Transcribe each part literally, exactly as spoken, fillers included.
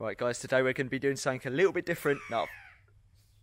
Right, guys, today we're going to be doing something a little bit different. No,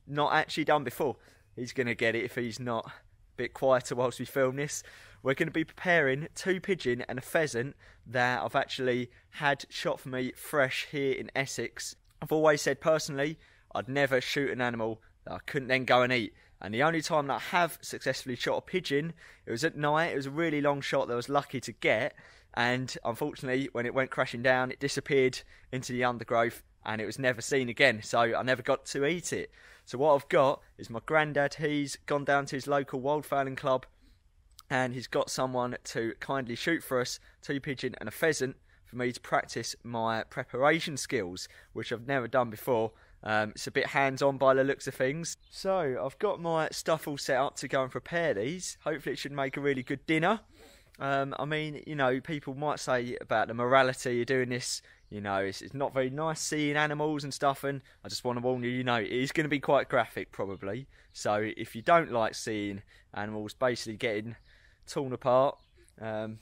not actually done before. He's going to get it if he's not a bit quieter whilst we film this. We're going to be preparing two pigeon and a pheasant that I've actually had shot for me fresh here in Essex. I've always said personally, I'd never shoot an animal that I couldn't then go and eat. And the only time that I have successfully shot a pigeon, it was at night. It was a really long shot that I was lucky to get. And unfortunately, when it went crashing down, it disappeared into the undergrowth and it was never seen again. So I never got to eat it. So what I've got is my granddad. He's gone down to his local wildfowling club and he's got someone to kindly shoot for us two pigeon and a pheasant for me to practice my preparation skills, which I've never done before. Um, it's a bit hands-on by the looks of things. So I've got my stuff all set up to go and prepare these. Hopefully it should make a really good dinner. Um, I mean, you know, people might say about the morality of doing this, you know, it's, it's not very nice seeing animals and stuff, and I just want to warn you, you know, it is going to be quite graphic probably. So if you don't like seeing animals basically getting torn apart, um,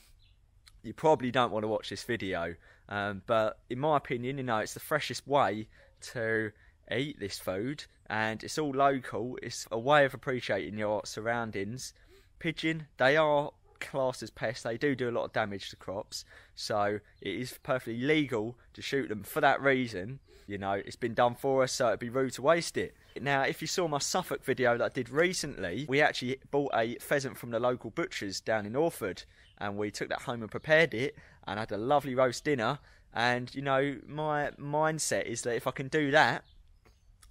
you probably don't want to watch this video. Um, but in my opinion, you know, it's the freshest way to eat this food, and it's all local. It's a way of appreciating your surroundings. Pigeon, they are classed as pests. They do do a lot of damage to crops, so it is perfectly legal to shoot them for that reason. You know, it's been done for us, so it'd be rude to waste it. Now, if you saw my Suffolk video that I did recently, we actually bought a pheasant from the local butchers down in Orford, and we took that home and prepared it and had a lovely roast dinner. And you know, my mindset is that if I can do that,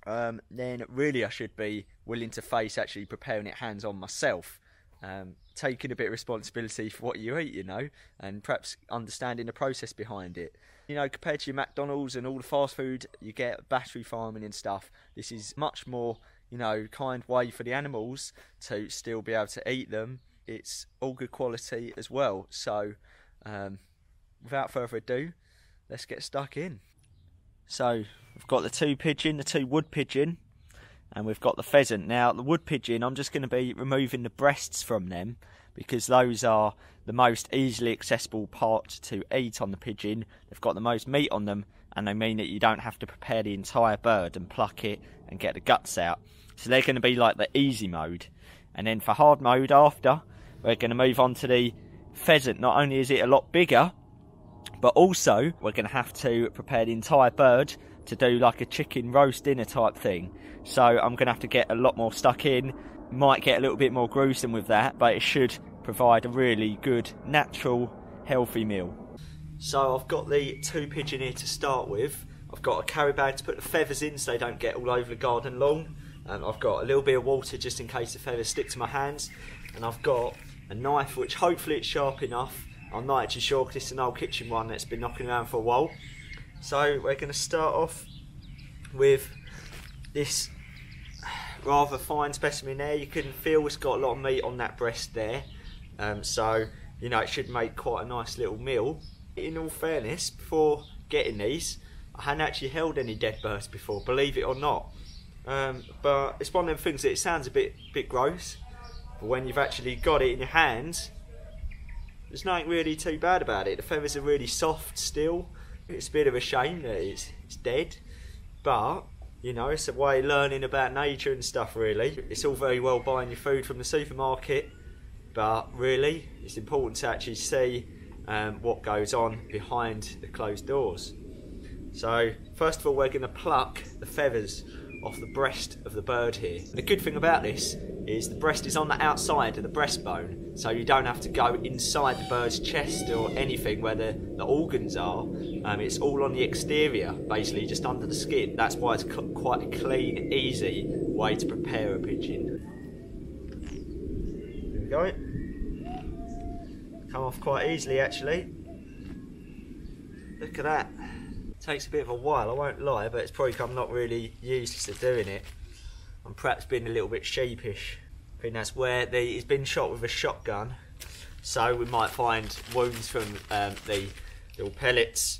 um, then really I should be willing to face actually preparing it hands-on myself. Um, taking a bit of responsibility for what you eat, you know, and perhaps understanding the process behind it. You know, compared to your McDonald's and all the fast food you get, battery farming and stuff, this is much more, you know, kind way for the animals to still be able to eat them. It's all good quality as well. So um, without further ado, let's get stuck in. So we've got the two pigeon, the two wood pigeon, and we've got the pheasant. Now, the wood pigeon, I'm just going to be removing the breasts from them because those are the most easily accessible part to eat on the pigeon. They've got the most meat on them, and they mean that you don't have to prepare the entire bird and pluck it and get the guts out. So they're going to be like the easy mode. And then for hard mode after, we're going to move on to the pheasant. Not only is it a lot bigger, but also we're going to have to prepare the entire bird to do like a chicken roast dinner type thing. So I'm gonna have to get a lot more stuck in. Might get a little bit more gruesome with that, but it should provide a really good, natural, healthy meal. So I've got the two pigeon here to start with. I've got a carry bag to put the feathers in so they don't get all over the garden lawn. And I've got a little bit of water just in case the feathers stick to my hands. And I've got a knife, which hopefully it's sharp enough. I'm not actually sure, because it's an old kitchen one that's been knocking around for a while. So we're going to start off with this rather fine specimen there. You can feel it's got a lot of meat on that breast there. Um, so, you know, it should make quite a nice little meal. In all fairness, before getting these, I hadn't actually held any dead birds before, believe it or not. Um, but it's one of them things that it sounds a bit, bit gross, but when you've actually got it in your hands, there's nothing really too bad about it. The feathers are really soft still. It's a bit of a shame that it's, it's dead, but you know, it's a way of learning about nature and stuff really. It's all very well buying your food from the supermarket, but really it's important to actually see um, what goes on behind the closed doors. So first of all, we're going to pluck the feathers off the breast of the bird here. The good thing about this is the breast is on the outside of the breastbone, so you don't have to go inside the bird's chest or anything where the, the organs are. Um, it's all on the exterior, basically just under the skin. That's why it's quite a clean, easy way to prepare a pigeon. There we go. Come off quite easily actually. Look at that. Takes a bit of a while, I won't lie, but it's probably because I'm not really used to doing it. I'm perhaps being a little bit sheepish. I think that's where the, he's been shot with a shotgun, so we might find wounds from um, the little pellets,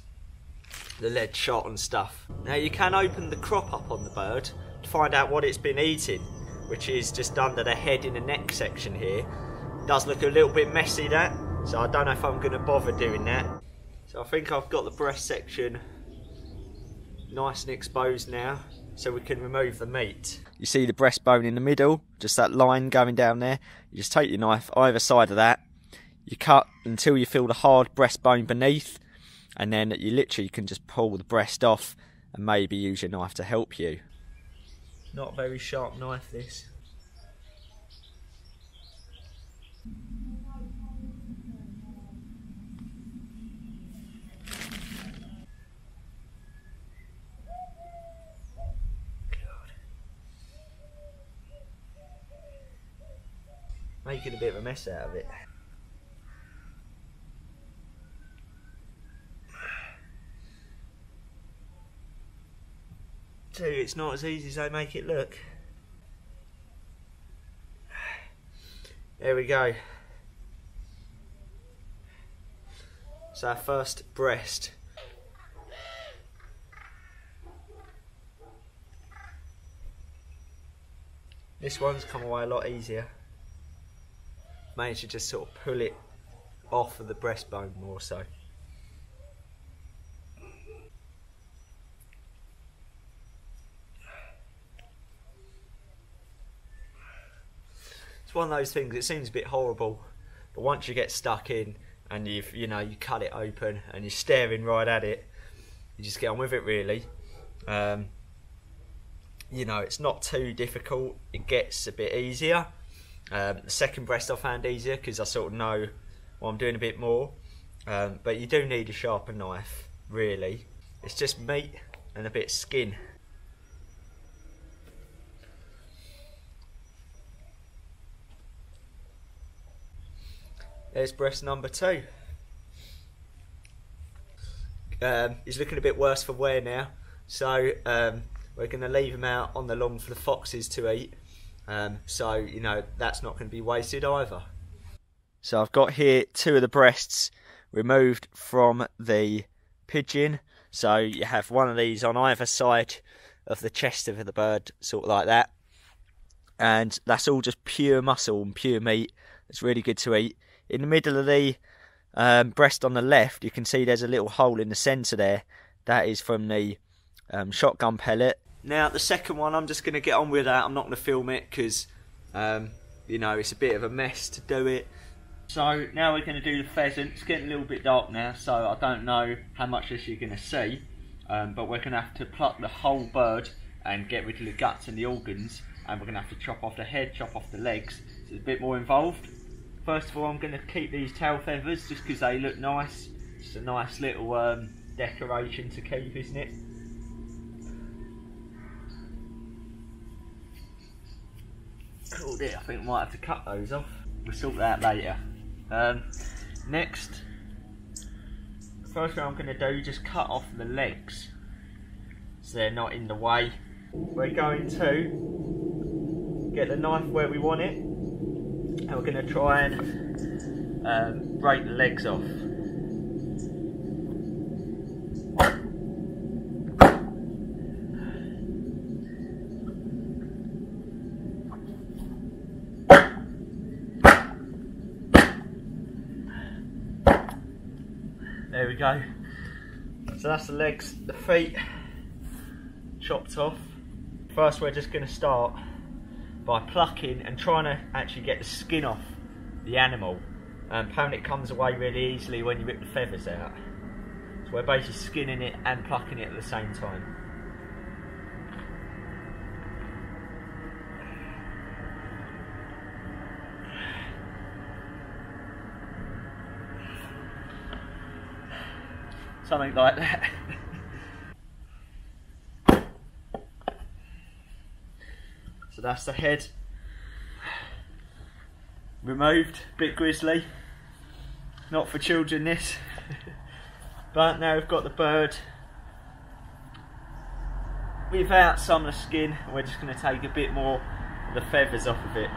the lead shot and stuff. Now you can open the crop up on the bird to find out what it's been eating, which is just under the head in the neck section here. It does look a little bit messy that, so I don't know if I'm going to bother doing that. So I think I've got the breast section nice and exposed now, so we can remove the meat. You see the breastbone in the middle, just that line going down there. You just take your knife either side of that, you cut until you feel the hard breastbone beneath, and then you literally can just pull the breast off and maybe use your knife to help you. Not a very sharp knife, this. Making a bit of a mess out of it. So it's not as easy as they make it look. There we go. So our first breast. This one's come away a lot easier. Managed to just sort of pull it off of the breastbone more so. It's one of those things, it seems a bit horrible, but once you get stuck in and you've, you know, you cut it open and you're staring right at it, you just get on with it really. Um, you know, it's not too difficult, it gets a bit easier. Um, the second breast I found easier because I sort of know what I'm doing a bit more, um, but you do need a sharper knife really. It's just meat and a bit of skin. There's breast number two. Um, he's looking a bit worse for wear now, so um, we're going to leave him out on the lawn for the foxes to eat. Um, so, you know, that's not going to be wasted either. So I've got here two of the breasts removed from the pigeon. So you have one of these on either side of the chest of the bird, sort of like that. And that's all just pure muscle and pure meat. It's really good to eat. In the middle of the um, breast on the left, you can see there's a little hole in the centre there. That is from the um, shotgun pellet. Now the second one, I'm just going to get on with that. I'm not going to film it because, um, you know, it's a bit of a mess to do it. So now we're going to do the pheasant. It's getting a little bit dark now, so I don't know how much of this you're going to see. Um, but we're going to have to pluck the whole bird and get rid of the guts and the organs. And we're going to have to chop off the head, chop off the legs. So it's a bit more involved. First of all, I'm going to keep these tail feathers just because they look nice. It's a nice little um, decoration to keep, isn't it? Oh dear, I think I might have to cut those off. We'll sort that out later. Um, next, first thing I'm going to do, just cut off the legs so they're not in the way. We're going to get the knife where we want it, and we're going to try and um, break the legs off. There we go. So that's the legs, the feet chopped off. First we're just going to start by plucking and trying to actually get the skin off the animal. Um, apparently it comes away really easily when you rip the feathers out. So we're basically skinning it and plucking it at the same time. Something like that. So that's the head removed, a bit grisly, not for children this. But now we've got the bird without some of the skin. We're just going to take a bit more of the feathers off of it.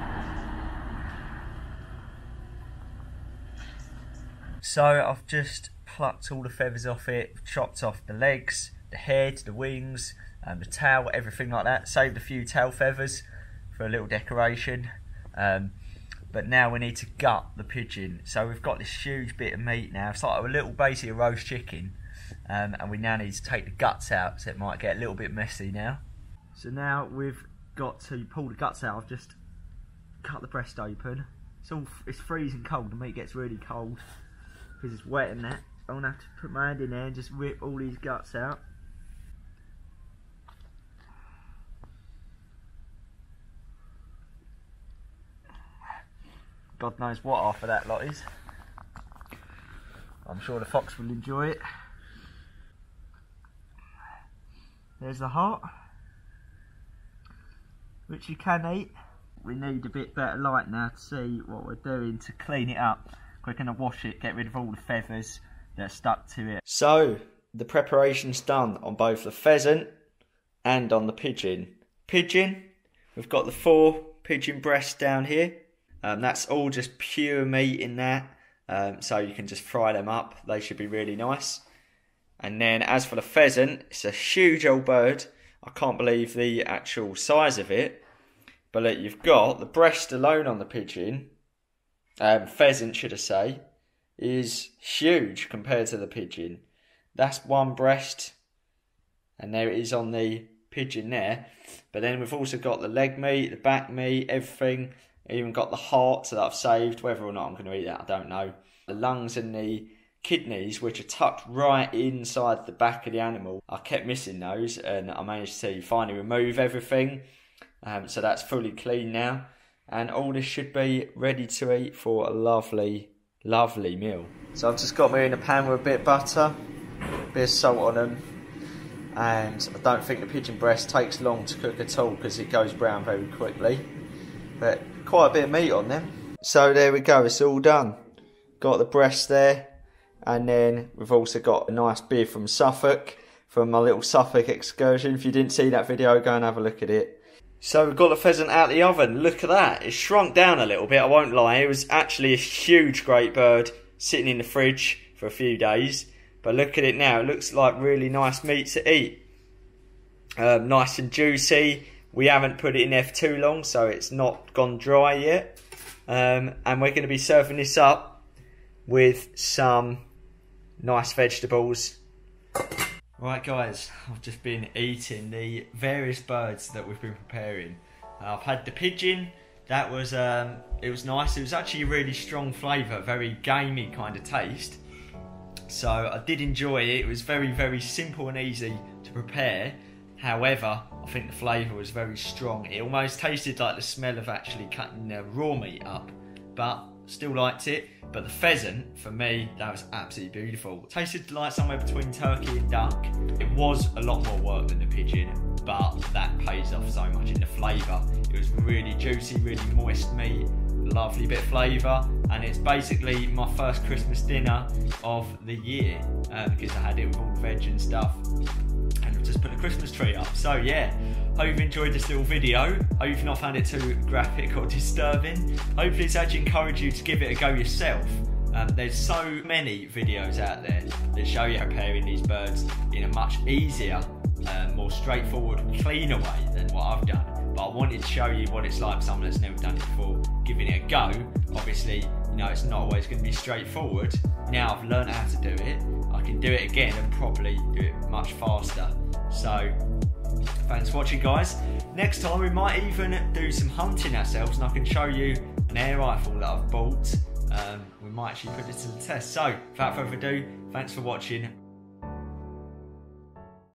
So I've just plucked all the feathers off it, chopped off the legs, the head, the wings, um, the tail, everything like that. Saved a few tail feathers for a little decoration. Um, but now we need to gut the pigeon. So we've got this huge bit of meat now. It's like a little, basically a roast chicken. um, and we now need to take the guts out, so it might get a little bit messy now. So now we've got to pull the guts out. I've just cut the breast open. It's all it's freezing cold. The meat gets really cold because it's wet in that. I'm gonna have to put my hand in there and just rip all these guts out. God knows what half of that lot is. I'm sure the fox will enjoy it. There's the heart, which you can eat. We need a bit better light now to see what we're doing to clean it up. We're going to wash it, get rid of all the feathers that are stuck to it. So, the preparation's done on both the pheasant and on the pigeon. Pigeon, we've got the four pigeon breasts down here. Um, that's all just pure meat in that, um, so you can just fry them up. They should be really nice. And then as for the pheasant, it's a huge old bird. I can't believe the actual size of it. But look, you've got the breast alone on the pigeon, um, pheasant should I say, is huge compared to the pigeon. That's one breast, and there it is on the pigeon there. But then we've also got the leg meat, the back meat, everything. I even got the heart that I've saved. Whether or not I'm going to eat that, I don't know. The lungs and the kidneys, which are tucked right inside the back of the animal. I kept missing those, and I managed to finally remove everything. Um, so that's fully clean now. And all this should be ready to eat for a lovely, lovely meal. So I've just got me in a pan with a bit of butter, a bit of salt on them. And I don't think the pigeon breast takes long to cook at all because it goes brown very quickly. But quite a bit of meat on them. So there we go, it's all done. Got the breast there, and then we've also got a nice beer from Suffolk, from my little Suffolk excursion. If you didn't see that video, go and have a look at it. So we've got the pheasant out of the oven. Look at that, it's shrunk down a little bit, I won't lie. It was actually a huge great bird sitting in the fridge for a few days, but look at it now, it looks like really nice meat to eat. Um, nice and juicy. We haven't put it in there for too long, so it's not gone dry yet. Um, and we're going to be serving this up with some nice vegetables. Right guys, I've just been eating the various birds that we've been preparing. Uh, I've had the pigeon. That was, um, it was nice. It was actually a really strong flavour, very gamey kind of taste. So I did enjoy it. It was very, very simple and easy to prepare. However, I think the flavour was very strong. It almost tasted like the smell of actually cutting the raw meat up, but still liked it. But the pheasant, for me, that was absolutely beautiful. It tasted like somewhere between turkey and duck. It was a lot more work than the pigeon, but that pays off so much in the flavour. It was really juicy, really moist meat, lovely bit of flavour, and it's basically my first Christmas dinner of the year uh, because I had it with all the veg and stuff. And just put the Christmas tree up. So yeah, hope you've enjoyed this little video. Hope you've not found it too graphic or disturbing. Hopefully it's actually encouraged you to give it a go yourself. Um, there's so many videos out there that show you how preparing these birds in a much easier, uh, more straightforward, cleaner way than what I've done. But I wanted to show you what it's like for someone that's never done it before, giving it a go. Obviously, you know, it's not always going to be straightforward. Now I've learned how to do it, I can do it again and probably do it much faster. So, thanks for watching guys. Next time we might even do some hunting ourselves, and I can show you an air rifle that I've bought. Um, we might actually put this to the test. So, without further ado, thanks for watching.